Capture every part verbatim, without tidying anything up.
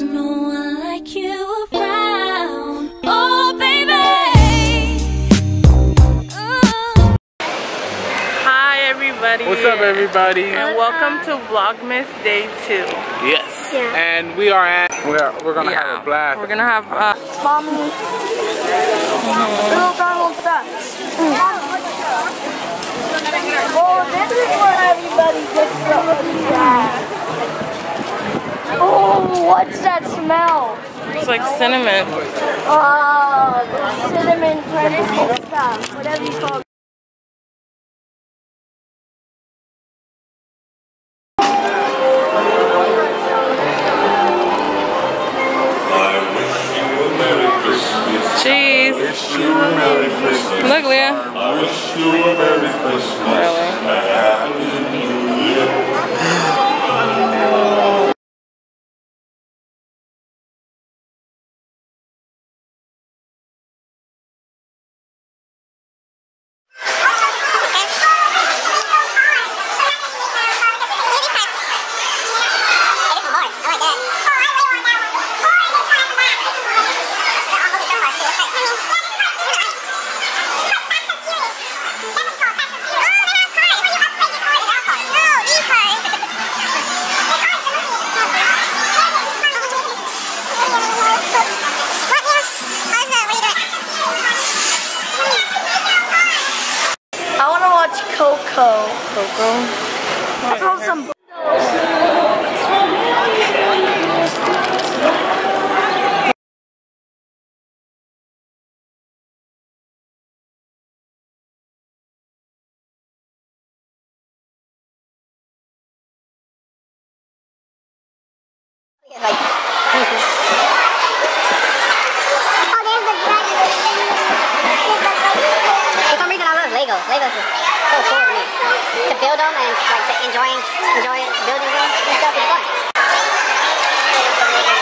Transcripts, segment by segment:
there's no one like you around. Oh, baby. Ooh. Hi, everybody. What's up, everybody? And welcome to Vlogmas Day Two. Yes. Yeah. And we are at. We are. We're gonna yeah. have a blast. We're gonna have. Uh, Mommy. Little girl stuff. Oh, this is where everybody gets from. Yeah. Oh, what's that smell? It's like cinnamon. Oh, the cinnamon pepper stuff, whatever you call it. Jeez. Look, Leah. I wish you a Merry Christmas. Really? A Happy New Year. Coco. Coco? I found some b like oh, there's the dragon. For some reason I love Legos. Legos is so cool to me. To build them and like to enjoying, enjoying building them and stuff is fun. I'm trying to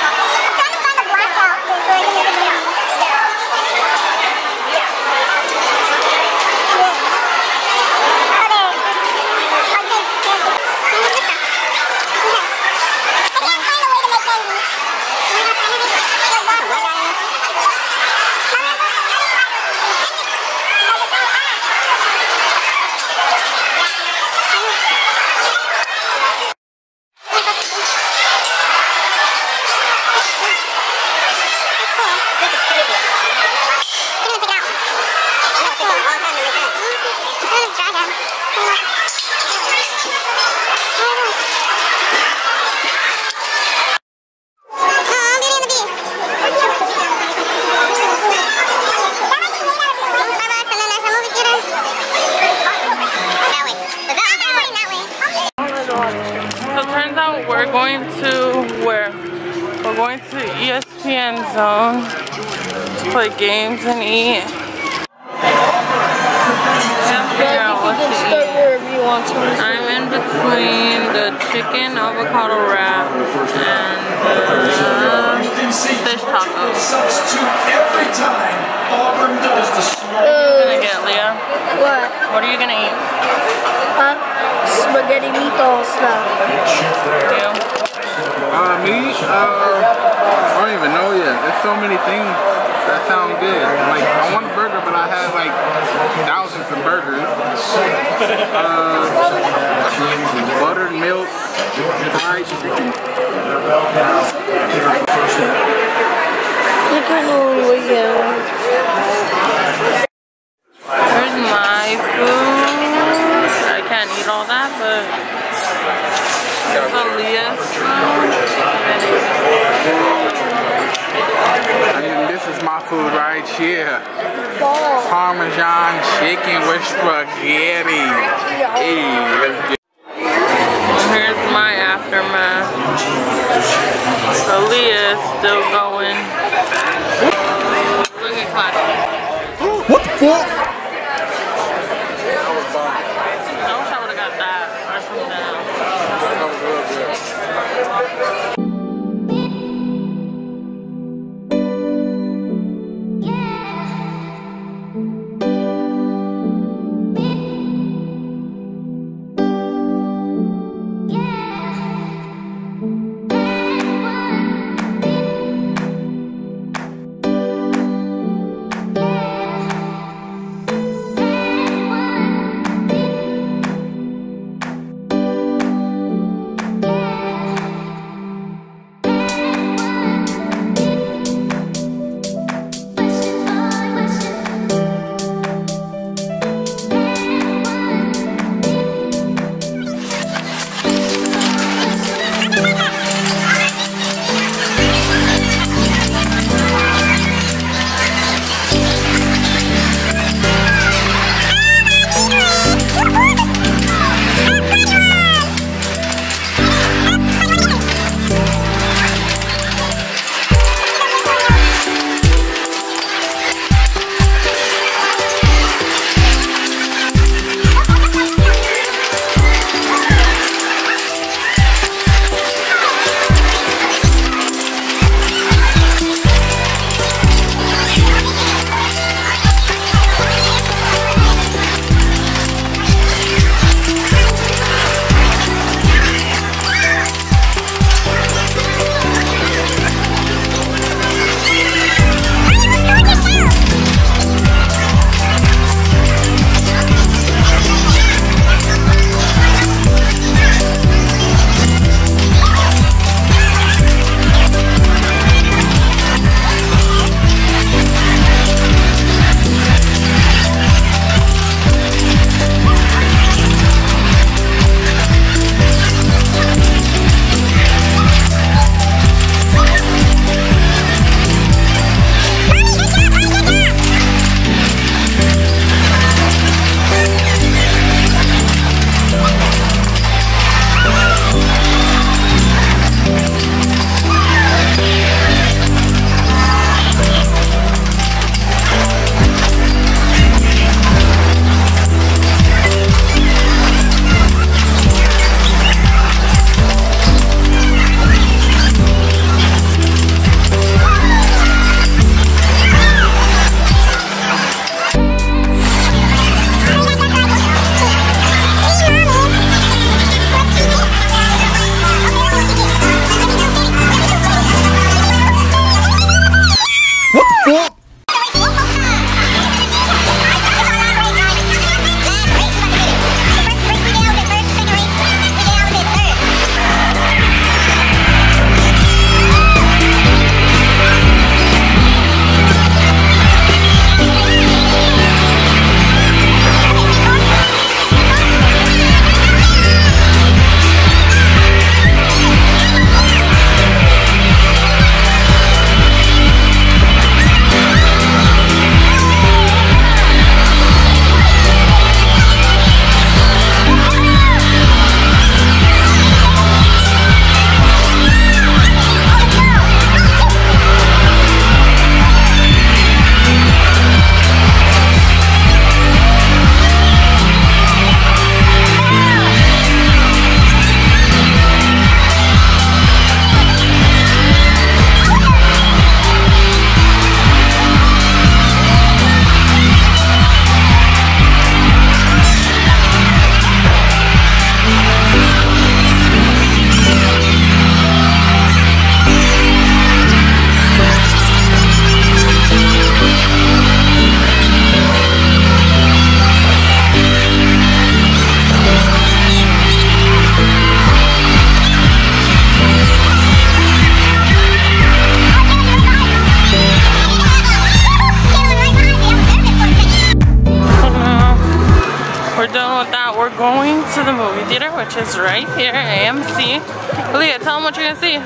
find a blackout so I can get it out. We're going to where? We're going to E S P N Zone to play games and eat. I'm in between the chicken avocado wrap and the fish tacos. Substitute every time Auburn does the what are you gonna get, Leah? What? What are you gonna eat? Huh? Spaghetti meatball stuff. Yeah. Uh, me? Uh, I don't even know yet. There's so many things that sound good. Like, I want a burger, but I have, like, thousands of burgers. Uh, buttered milk, fried chicken. Look how little we go. Here's my food. I can't eat all that, but... I mean, this is my food right here. Parmesan chicken with spaghetti. Hey, here's my aftermath. Aaliyah is still going. Look at Claudia. What the fuck? which is right here, A M C. Aaliyah, tell them what you're gonna see. You're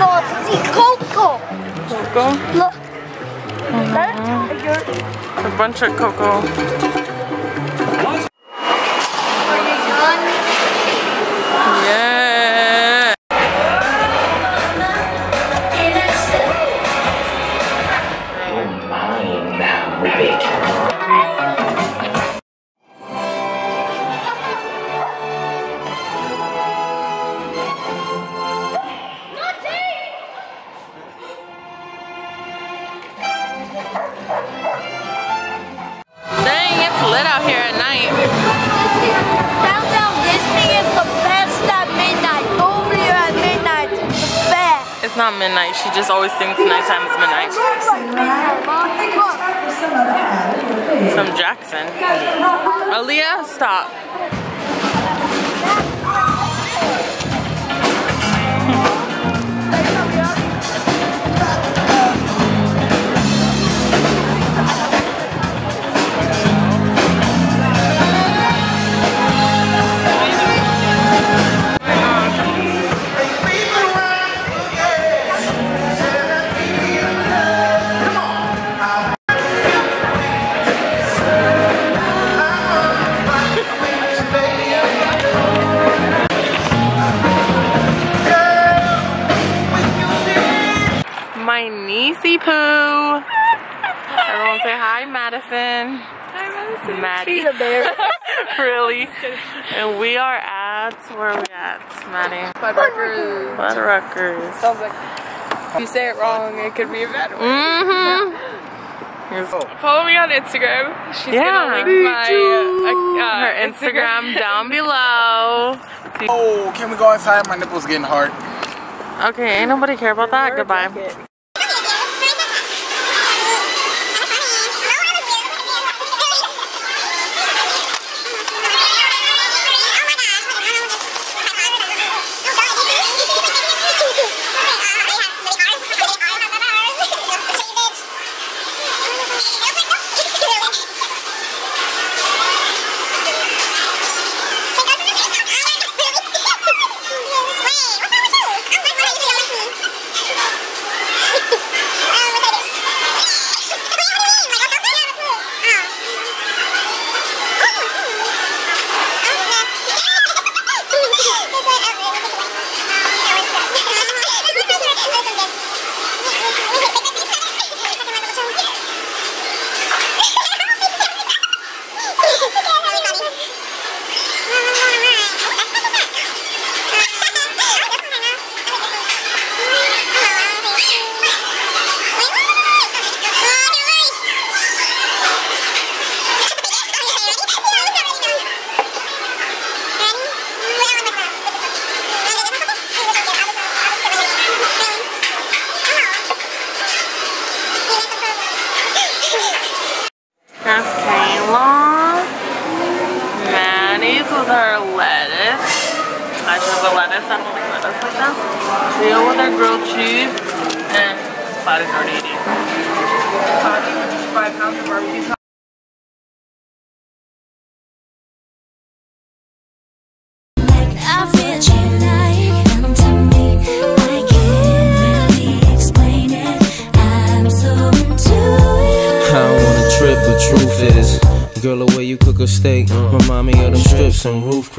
gonna see Coco. Coco? Look. Mm-hmm. A bunch of Coco. It's not midnight, she just always thinks nighttime is midnight. It's from Jackson. Aaliyah, stop. Madison. Hi, Madison. Maddie. She's a bear. Really? And we are at, where are we at, Maddie? Bud Ruckers. Bud Ruckers. Sounds like, if you say it wrong, it could be a bad word. Mm-hmm. Yeah. Oh. Follow me on Instagram. She's yeah. going to link my uh, uh, her Instagram down below. Oh, can we go outside? My nipple's getting hard. Okay, ain't nobody care about that. Goodbye. Jacket. Girl, the way you cook a steak, remind me of them strips and roof crisps.